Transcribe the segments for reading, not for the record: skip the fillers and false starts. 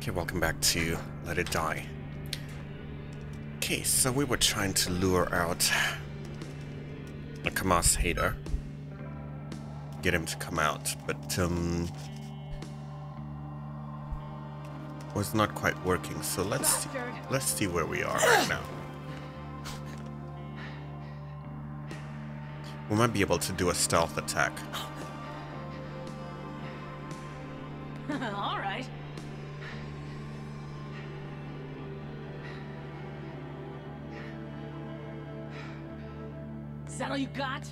Okay, welcome back to Let It Die. Okay, so we were trying to lure out a Kamas hater. Get him to come out, but was not quite working, so let's see where we are right now. We might be able to do a stealth attack. Alright. Is that all you got?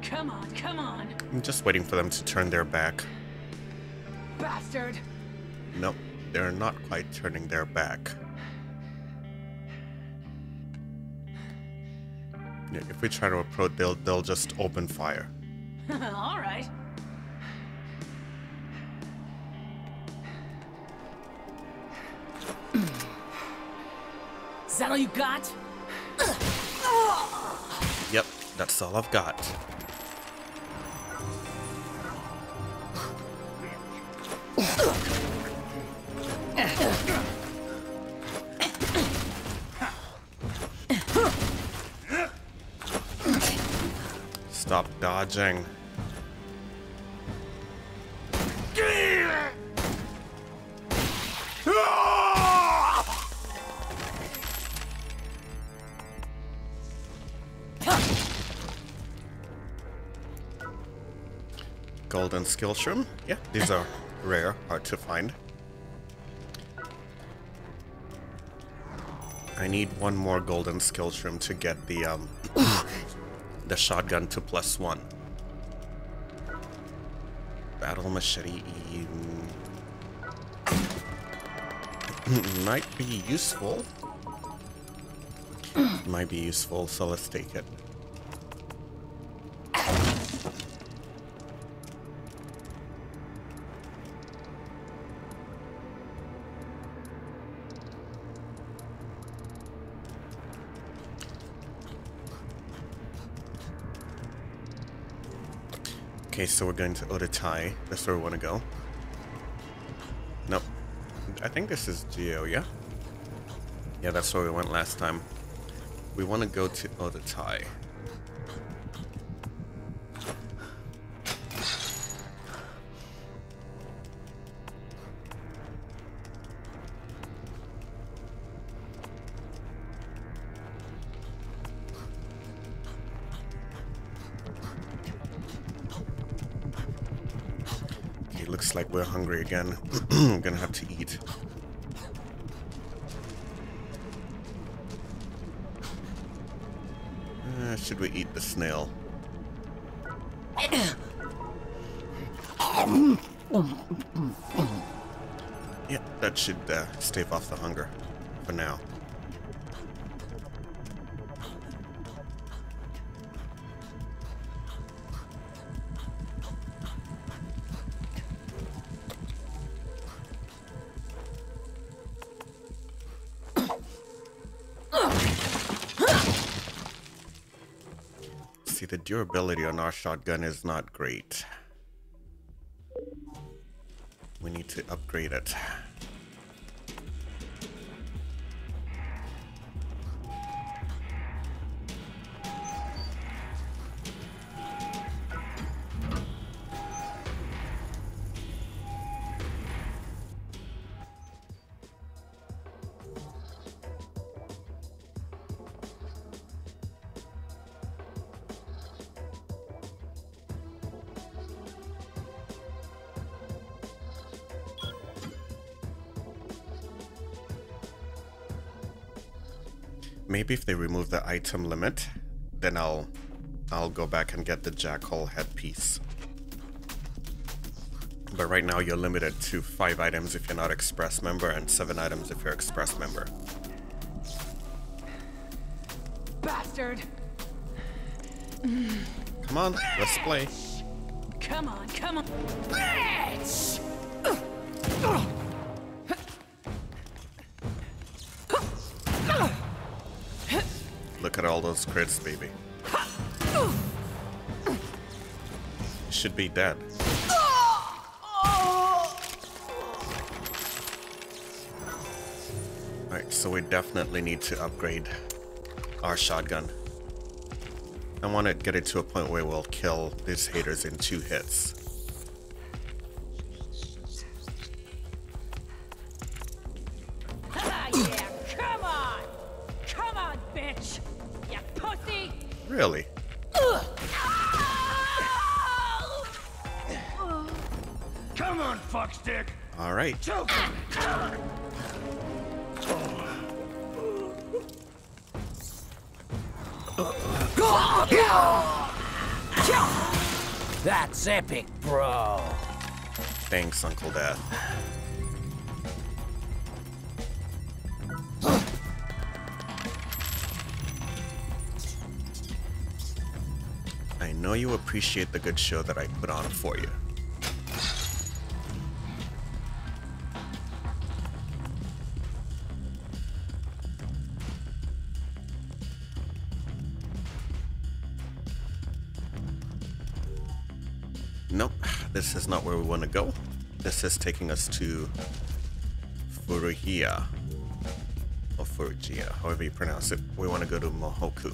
Come on, come on. I'm just waiting for them to turn their back. Bastard. Nope, they're not quite turning their back. If we try to approach, they'll just open fire. All right. Is that all you got? Yep, that's all I've got. Stop dodging. Golden skill shroom? Yeah, these are rare, hard to find. I need one more golden skill shroom to get the the shotgun to +1. Battle machete might be useful. Might be useful, so let's take it. Okay, so we're going to Odetai. That's where we want to go. Nope. I think this is Geo, yeah? Yeah, that's where we went last time. We want to go to Odetai. Looks like we're hungry again. I'm gonna have to eat. Should we eat the snail? Yeah, that should stave off the hunger for now. The durability on our shotgun is not great. We need to upgrade it. Maybe if they remove the item limit, then I'll go back and get the jackal headpiece. But right now you're limited to 5 items if you're not express member and 7 items if you're express member. Bastard! Come on, let's play. Come on, come on. Bitch! Look at all those crits, baby. Should be dead. so we definitely need to upgrade our shotgun. I want to get it to a point where we'll kill these haters in 2 hits. Yeah, come on! Come on, bitch! You pussy! Really? Come on, fuckstick! Alright. Choke him! That's epic, bro. Thanks, Uncle Dad. I know you appreciate the good show that I put on for you. Nope, this is not where we want to go. This is taking us to Furuhiya, or Furuhiya, however you pronounce it. We want to go to Mohoku.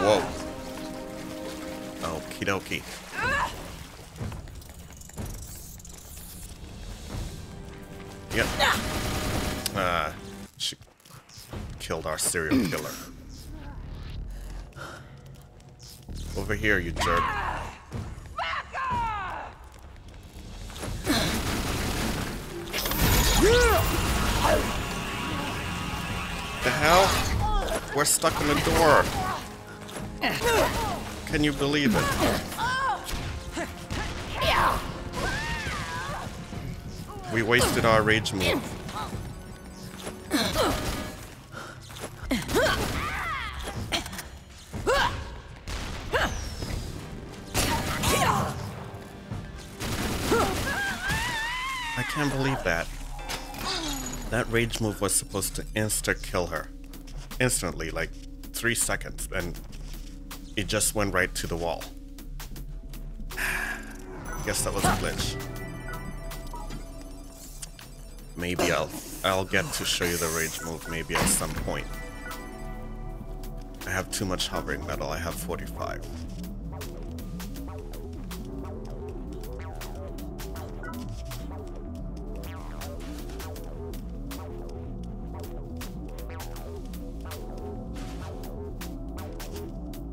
Whoa. Okie dokie. Yep. She killed our serial killer. Over here, you jerk. The hell? We're stuck in the door. Can you believe it? We wasted our rage move. I can't believe that. That rage move was supposed to insta-kill her. Instantly, like 3 seconds, and it just went right to the wall. Guess that was a glitch. Maybe I'll get to show you the rage move maybe at some point. I have too much hovering metal. I have 45.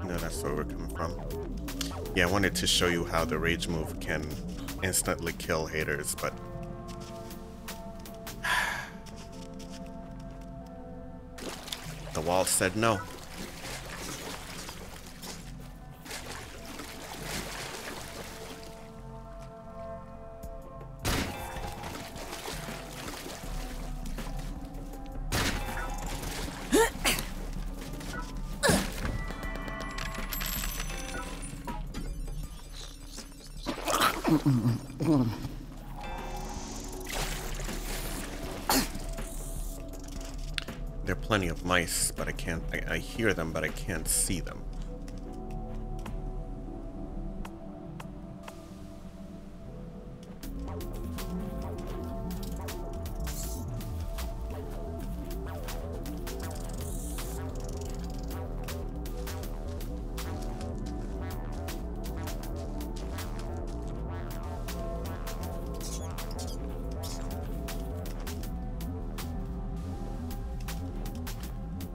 No, that's where we're coming from. Yeah, I wanted to show you how the rage move can instantly kill haters, but the wall said no. There are plenty of mice, but I can't. I hear them, but I can't see them.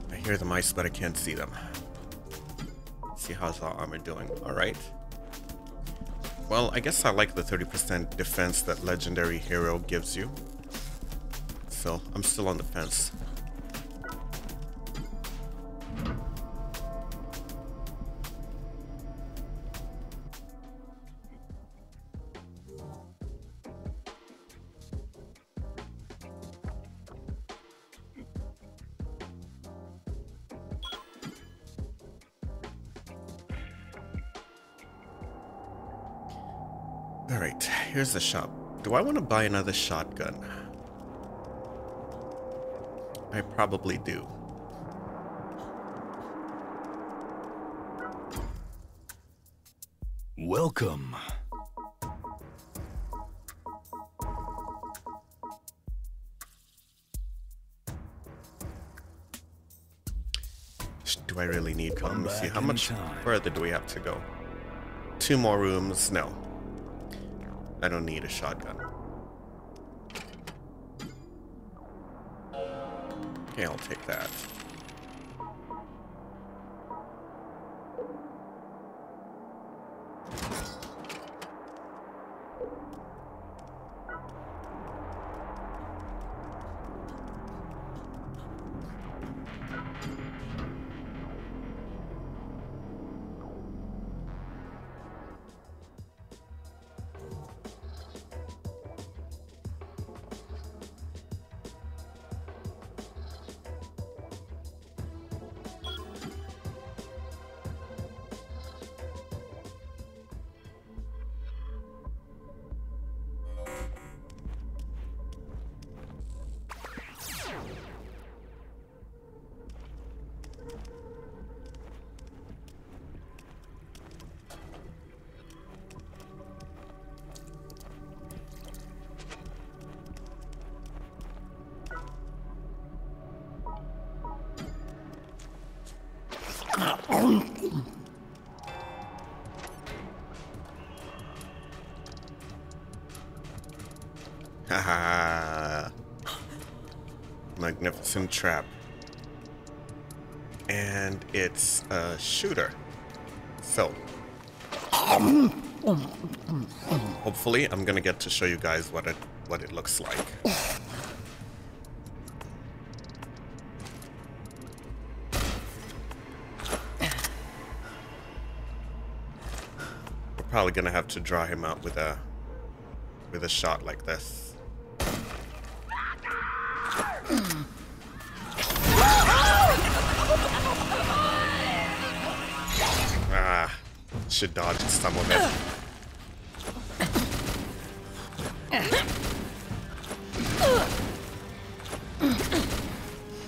I hear the mice, but I can't see them. Let's see how's our armor doing. Alright. Well, I guess I like the 30% defense that Legendary Hero gives you. So, I'm still on the fence. Alright, here's the shop. Do I want to buy another shotgun? I probably do. Welcome. Do I really need comms? Let's see, how much further do we have to go? 2 more rooms? No. I don't need a shotgun. Okay, I'll take that. Haha. Magnificent trap. And it's a shooter. So hopefully I'm gonna get to show you guys what it looks like. Probably gonna have to draw him out with a shot like this. Ah, should dodge some of it.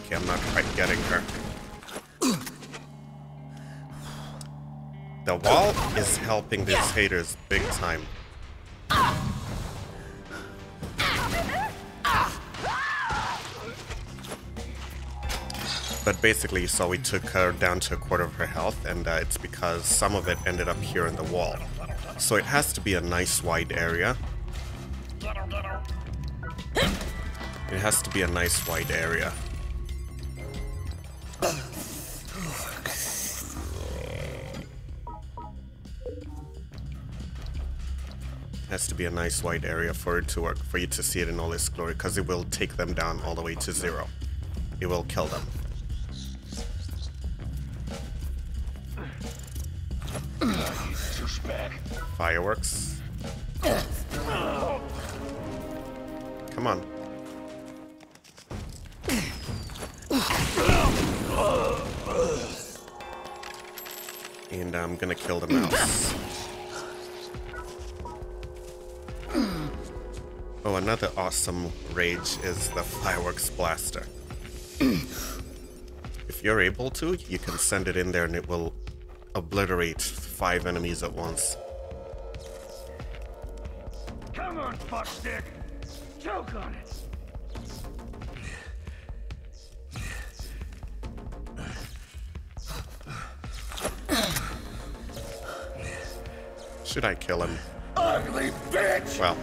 Okay, I'm not quite getting her. The wall is helping these haters big time. But basically, so we took her down to a quarter of her health, and it's because some of it ended up here in the wall. So it has to be a nice wide area. It has to be a nice wide area. Has to be a nice wide area for it to work, for you to see it in all its glory, because it will take them down all the way to 0. It will kill them. Fireworks. Come on. And I'm gonna kill the mouse. Oh, another awesome rage is the fireworks blaster. If you're able to, you can send it in there and it will obliterate 5 enemies at once. Come on, fuckstick! Choke on it! Should I kill him? Ugly bitch! Well.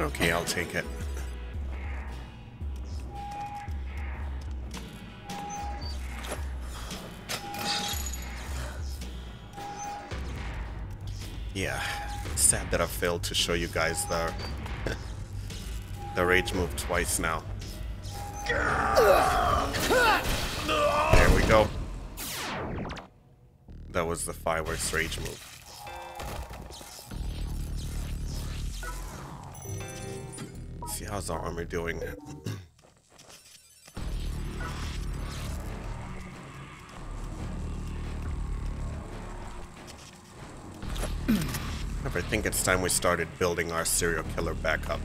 Okay, I'll take it. Yeah, it's sad that I failed to show you guys the rage move twice now. There we go. That was the fireworks rage move. see how's our armor doing. I think it's time we started building our serial killer back up.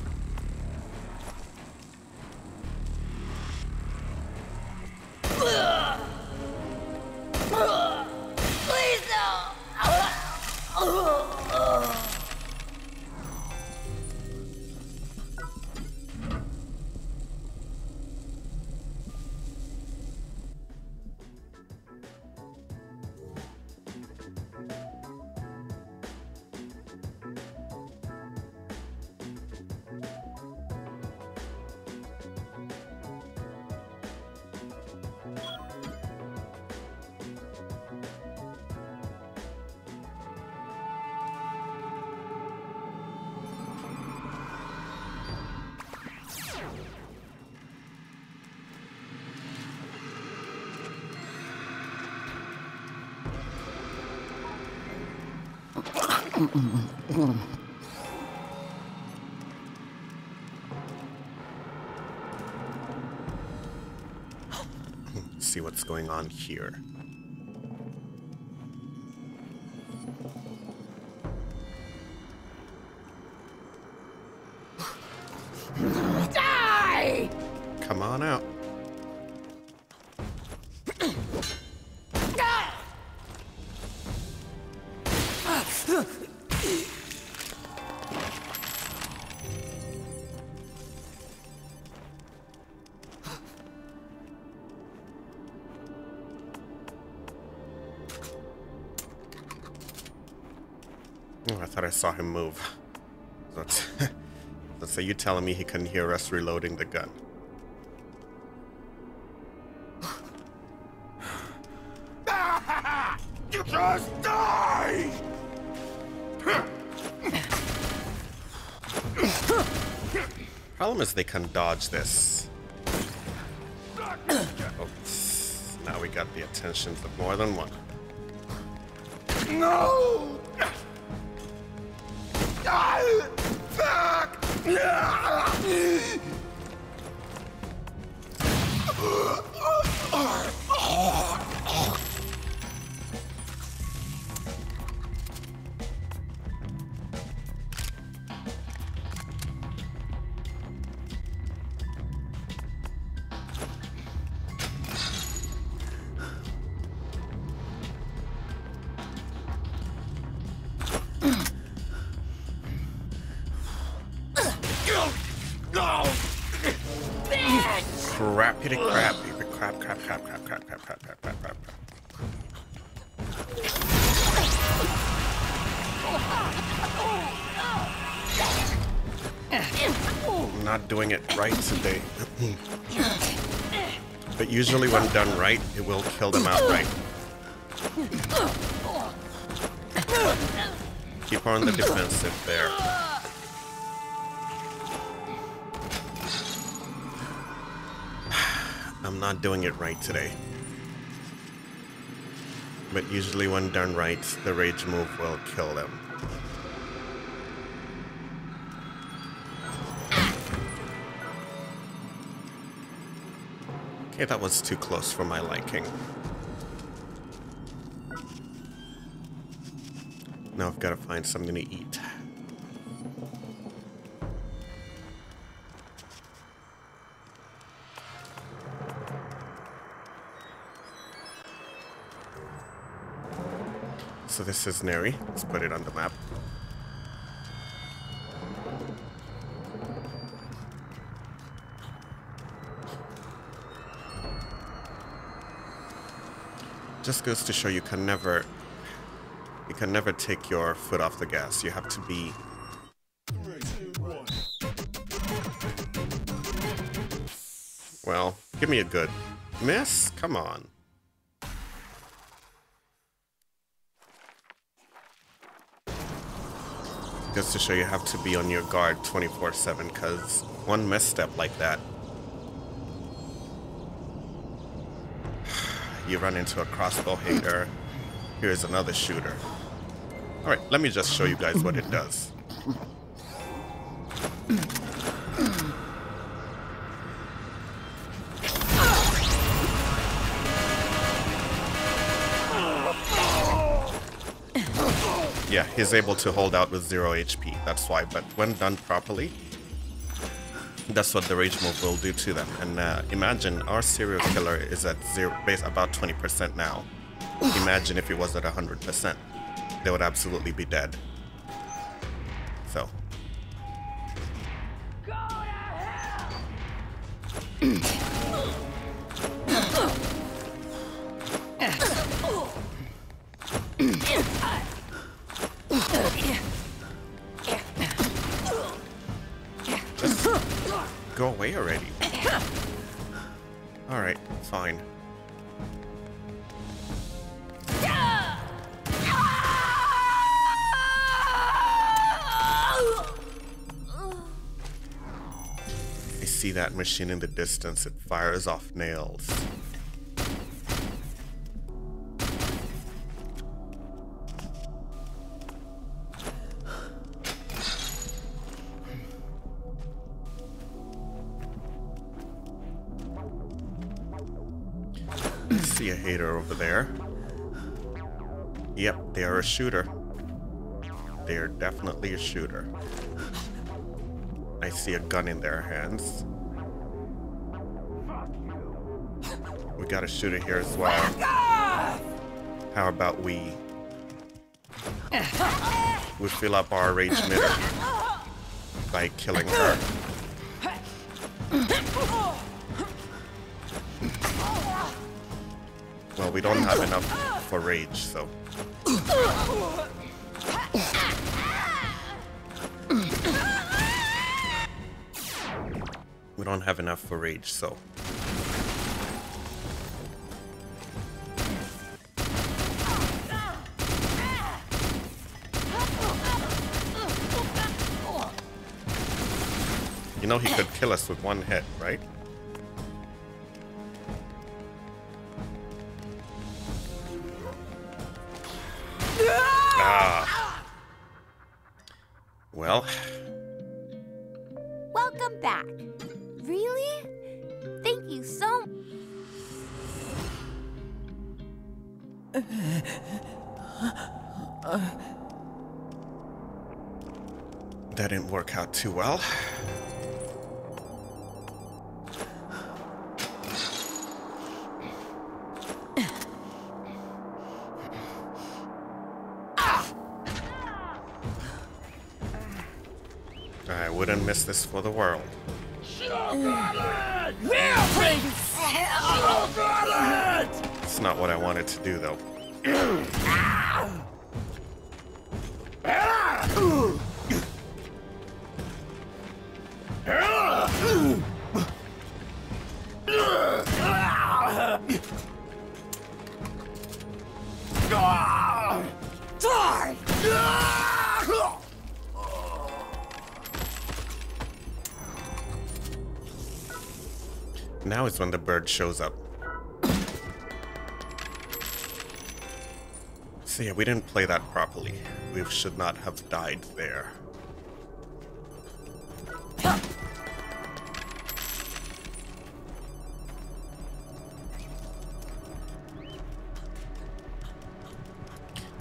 See what's going on here. Die! Come on out. Saw him move. So you telling me he couldn't hear us reloading the gun? You just die! Problem is they can dodge this. Oops. Now we got the attentions of more than one. No! Fuck! Doing it right today. But usually when done right, it will kill them outright. Keep on the defensive there. I'm not doing it right today. But usually when done right, the rage move will kill them. Okay, that was too close for my liking. Now I've got to find something to eat. So this is Neri. Let's put it on the map. Just goes to show you can never take your foot off the gas. You have to be 3, 2, 1. Well, give me a good miss. Come on. Just to show you have to be on your guard 24/7, because one misstep like that, you run into a crossbow hater. Here's another shooter. All right, let me just show you guys what it does. yeah, he's able to hold out with 0 HP. That's why. But when done properly, that's what the rage move will do to them. And imagine our serial killer is at zero, base about 20% now. Imagine if he was at 100%, they would absolutely be dead. So. Go to hell! Just go away already. All right, fine. I see that machine in the distance. It fires off nails. See a hater over there. Yep, they are a shooter. They are definitely a shooter. I see a gun in their hands. We got a shooter here as well. How about we fill up our rage meter by killing her. Well, we don't have enough for rage, so. We don't have enough for rage, so. You know he could kill us with one hit, right? Well. Welcome back. Really? Thank you so much. That didn't work out too well. Wouldn't miss this for the world. It's not what I wanted to do, though. Now is when the bird shows up. So yeah, we didn't play that properly. We should not have died there.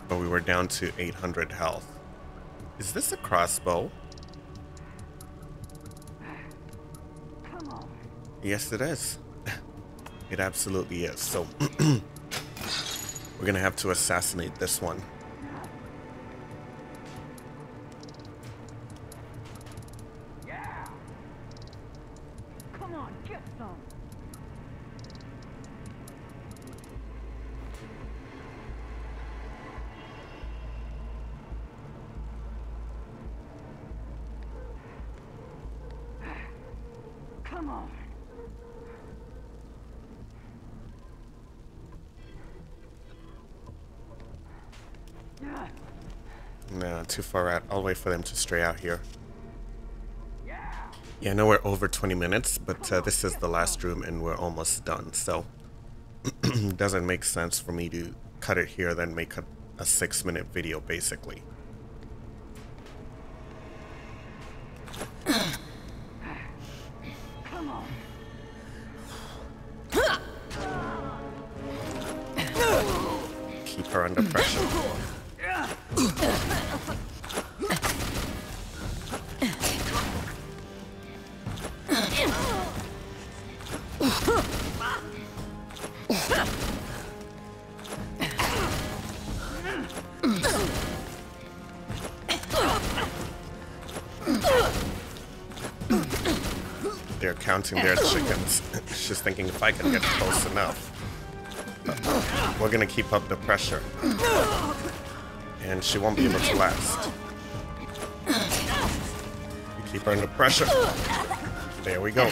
But we were down to 800 health. Is this a crossbow? Yes, it is. It absolutely is. So we're gonna have to assassinate this one. Yeah. Come on, get some. Come on. No, too far out. I'll wait for them to stray out here. Yeah, I know we're over 20 minutes, but this is the last room and we're almost done. So it doesn't make sense for me to cut it here, then make a 6-minute video, basically. Keep her under pressure. They're counting their chickens. She's thinking if I can get close enough, we're gonna keep up the pressure. And she won't be able to last. Keep her under pressure. There we go.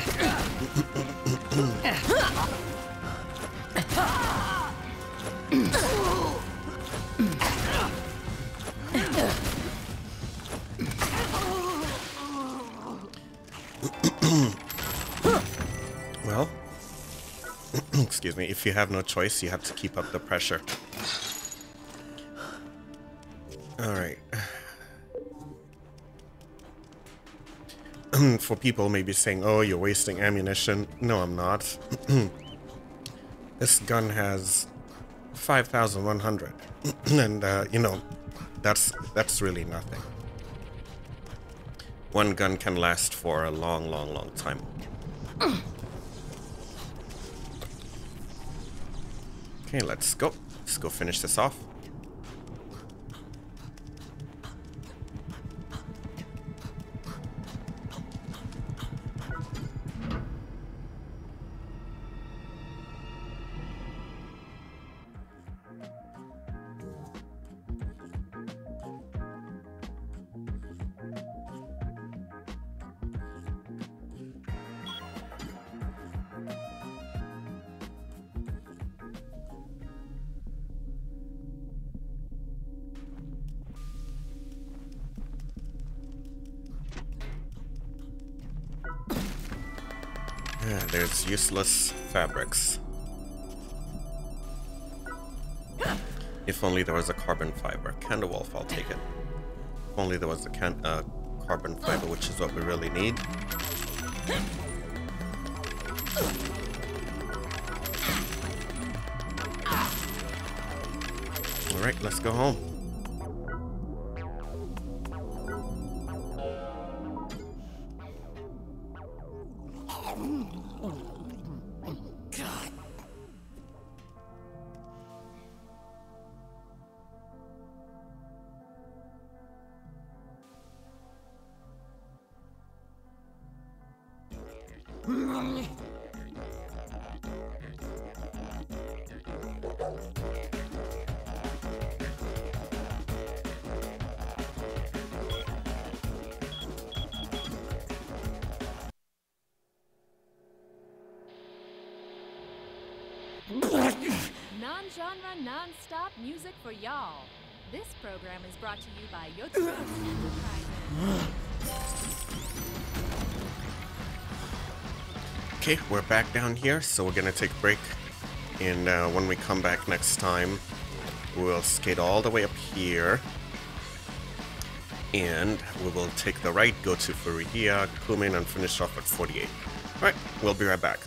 Well, excuse me, if you have no choice, you have to keep up the pressure. Alright. For people maybe saying, oh, you're wasting ammunition. No, I'm not. This gun has 5,100. And, you know, that's really nothing. One gun can last for a long, long, long time. Okay, let's go. Let's go finish this off. There's useless fabrics. If only there was a carbon fiber. Candlewolf, I'll take it. If only there was a carbon fiber, which is what we really need. Alright, let's go home. Non-genre, non-stop music for y'all. This program is brought to you by Yotsu's Enterprises. Okay, we're back down here, so we're gonna take a break. And when we come back next time, we'll skate all the way up here. And we will take the right, go to Furuhiya, Kumin, and finish off at 48. Alright, we'll be right back.